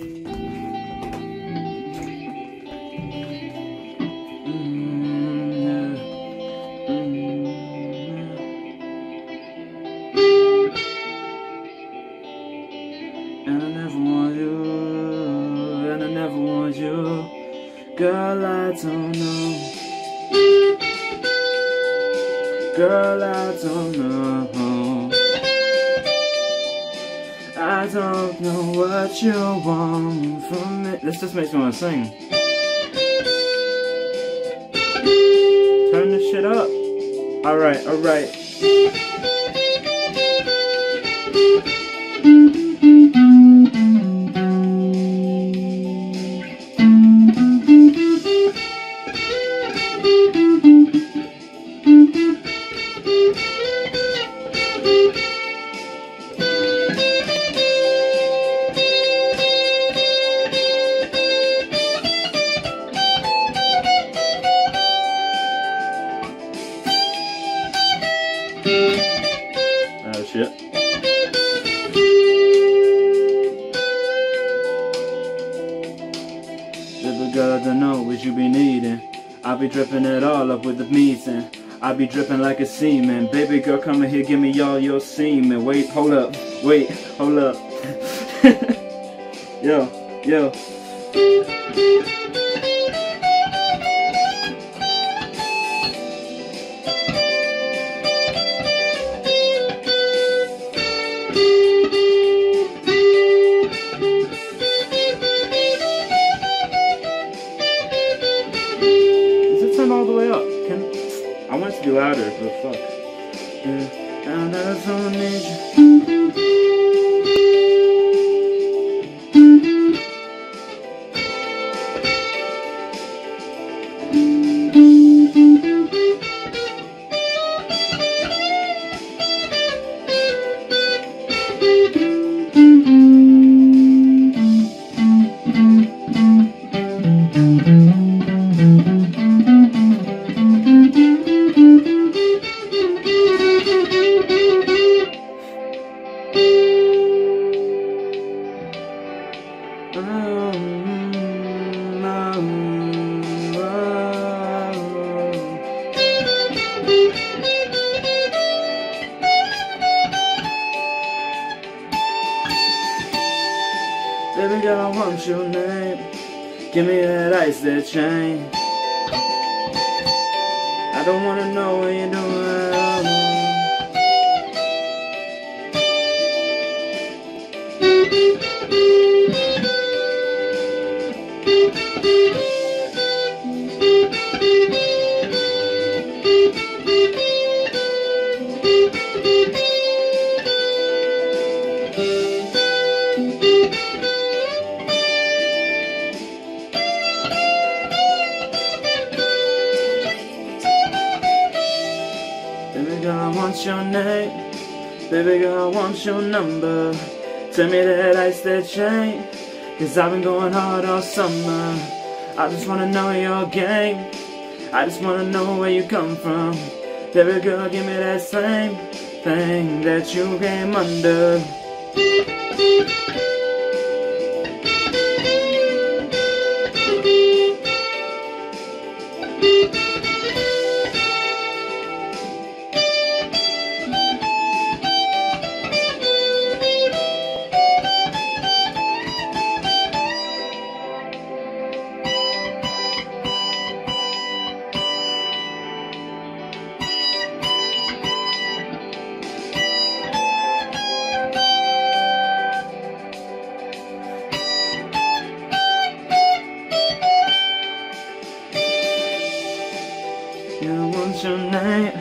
And I never want you, and I never want you, girl, I don't know, girl, I don't know, I don't know what you want from me. This just makes me want to sing. Turn this shit up. Alright, alright. Oh shit. Little girl, I don't know what you be needing. I be dripping it all up with the meeting. I be dripping like a semen. Baby girl, come in here, give me all your semen. Wait, hold up. Wait, hold up. Yo, yo. All the way up. I want it to be louder, but fuck. And I don't need Baby girl, I want your name. Give me that ice, that chain. I don't wanna know what you're doing. Baby girl, I want your name. Baby girl, I want your number. Tell me that ice, that chain. Cause I've been going hard all summer. I just wanna know your game. I just wanna know where you come from. Baby girl, give me that same thing that you came under. I want your name.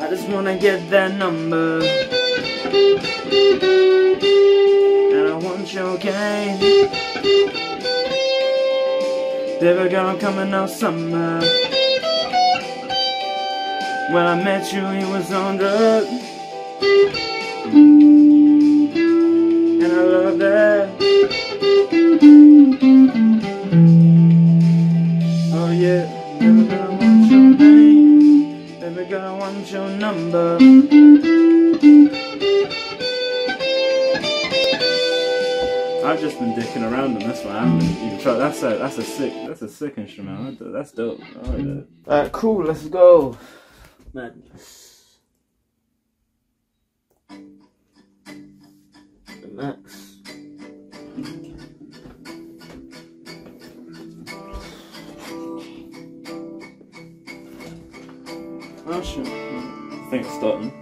I just wanna get that number. And I want your game. Baby girl, I'm coming out summer. When I met you, you was on drugs. And I love that. Oh yeah. Baby girl, I want your number. I I've just been dicking around on this one. I haven't even tried. That's a sick instrument. That's dope. I like that. Alright, cool. Let's go. Madness. The max. Oh shit! I think it's starting.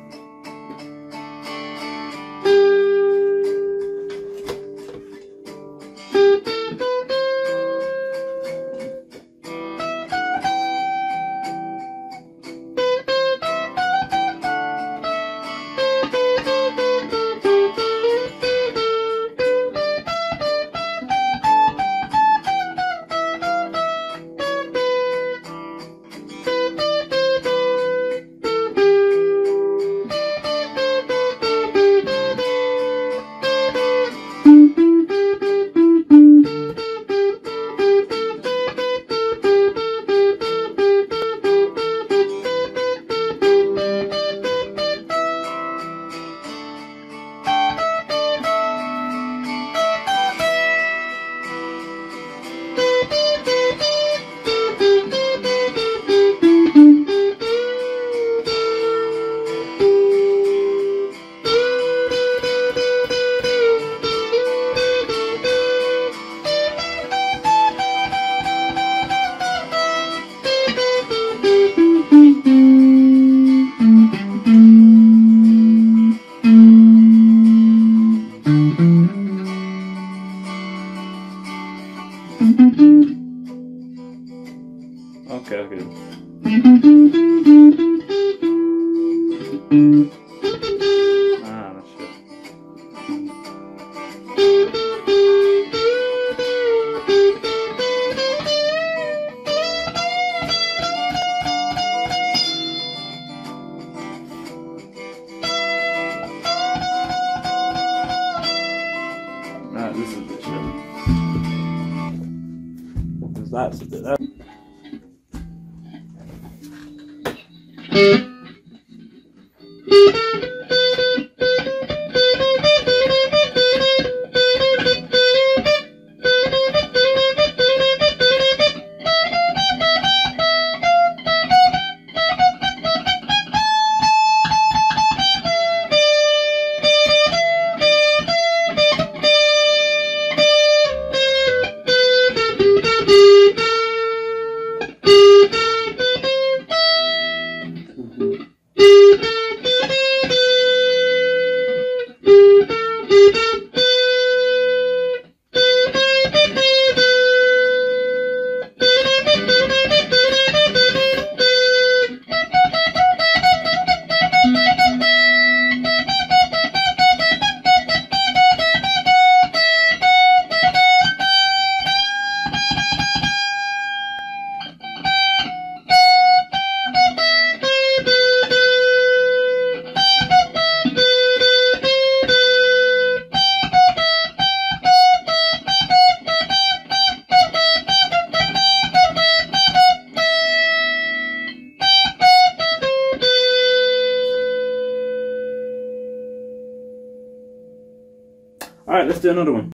Alright, let's do another one.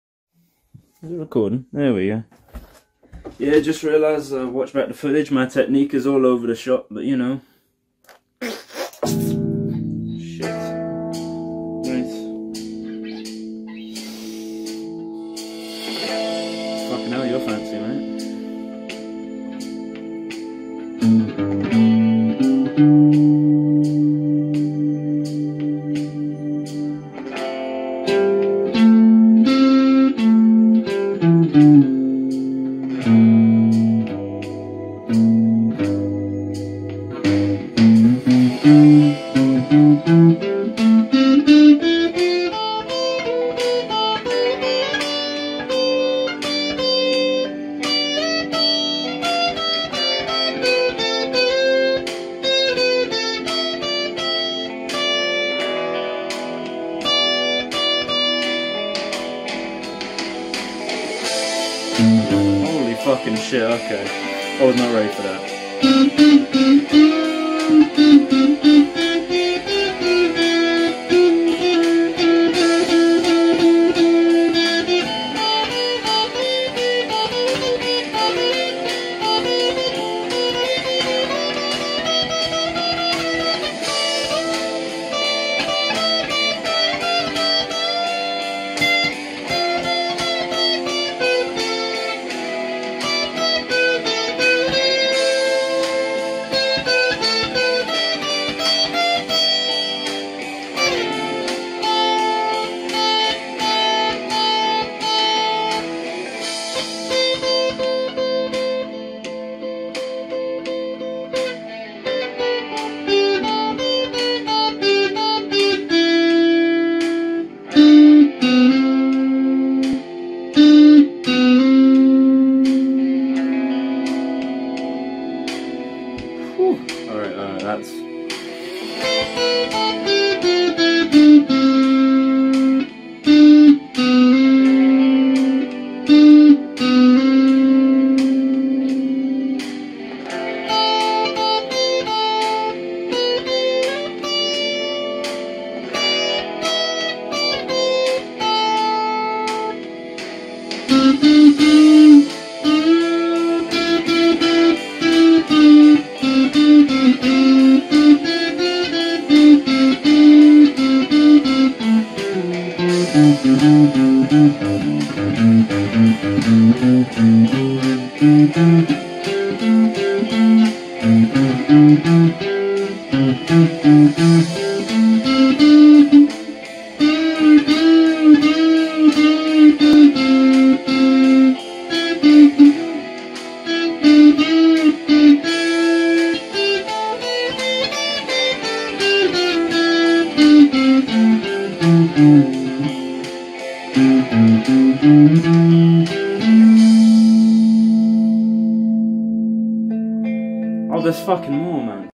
Is it recording? There we go. Yeah, just realised, watch back the footage, my technique is all over the shop, but you know. Fucking shit, okay. I was not ready for that. There's fucking more, man.